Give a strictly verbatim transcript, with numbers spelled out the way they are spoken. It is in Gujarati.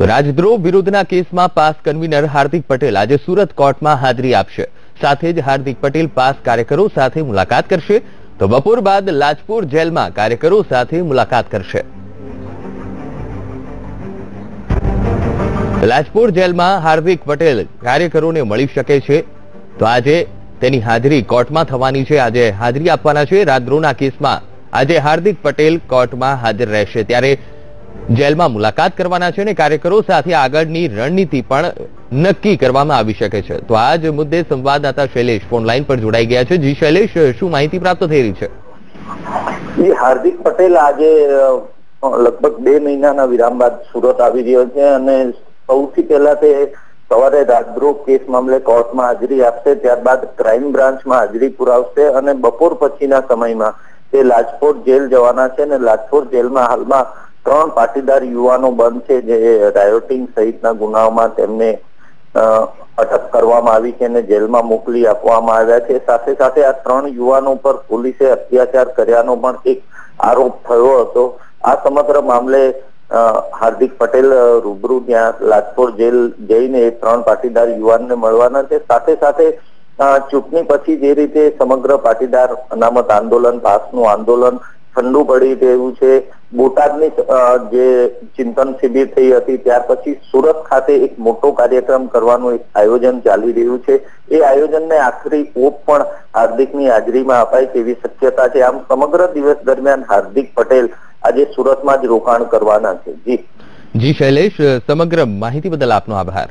તો રાજદ્રોહ વિરોધના કેસમાં પાસ કન્વીનર હાર્દિક પટેલ આજે સુરત કોર્ટમાં હાજરી આપશે. સાથે જ હાર્દિક પટેલ પાસ કાર્યકરો સાથે મુલાકાત કરશે. તો બપોર બાદ લાજપોર જેલમાં કાર્યકરો સાથે મુલાકાત કરશે. લાજપોર જેલમાં હાર્દિક પટેલ કાર્યકરોને મળી શકે છે. તો આજે તેની હાજરી કોર્ટમાં થવાની છે. આજે હાજરી આપવાના છે. રાજદ્રોહના કેસમાં આજે હાર્દિક પટેલ કોર્ટમાં હાજર રહેશે, ત્યારે જેલમાં મુલાકાત કરવાના છે અને કાર્યકરો સાથે આગળની રણનીતિ પણ નક્કી કરવામાં આવી શકે છે. તો આ જ મુદ્દે સંવાદદાતા શૈલેષ ફોનલાઈન પર જોડાઈ ગયા છે. જી શૈલેષ, શું માહિતી પ્રાપ્ત થઈ રહી છે? હાર્દિક પટેલ આજે લગભગ બે મહિનાના વિરામ બાદ સુરત આવી રહ્યો છે અને સૌથી પહેલા તે સવારે રાજદ્રોહ કેસ મામલે કોર્ટમાં હાજરી આપશે, ત્યારબાદ ક્રાઇમ બ્રાન્ચમાં હાજરી પુરાવશે અને બપોર પછીના સમયમાં તે લાજપોર જેલ જવાના છે અને લાજપોર જેલમાં હાલમાં ત્રણ પાટીદાર યુવાનો બંધ છે, જે રાયોટિંગ સહિતના ગુનાઓમાં તેમને અટક કરવામાં આવી છે અને જેલમાં મોકલી આપવામાં આવ્યા છે. સાથે સાથે આ ત્રણ યુવાનો પર પોલીસે અત્યાચાર કર્યાનો પણ એક આરોપ થયો હતો. આ સમગ્ર મામલે હાર્દિક પટેલ રૂબરૂ ત્યાં લાજપોર જેલ જઈને એ ત્રણ પાટીદાર યુવાનને મળવાના છે. સાથે સાથે ચૂંટણી પછી જે રીતે સમગ્ર પાટીદાર અનામત આંદોલન, પાસનું આંદોલન ઠંડુ પડી રહ્યું છે, બોટાદની જે ચિંતન શિબિર થઈ હતી ત્યાર પછી સુરત ખાતે એક મોટો કાર્યક્રમ કરવાનું એક આયોજન ચાલી રહ્યું છે. એ આયોજનને આખરી ઓપ પણ હાર્દિકની હાજરીમાં અપાય તેવી શક્યતા છે. આમ સમગ્ર દિવસ દરમિયાન હાર્દિક પટેલ આજે સુરતમાં જ રોકાણ કરવાના છે. જી જી શૈલેષ, સમગ્ર માહિતી બદલ આપનો આભાર.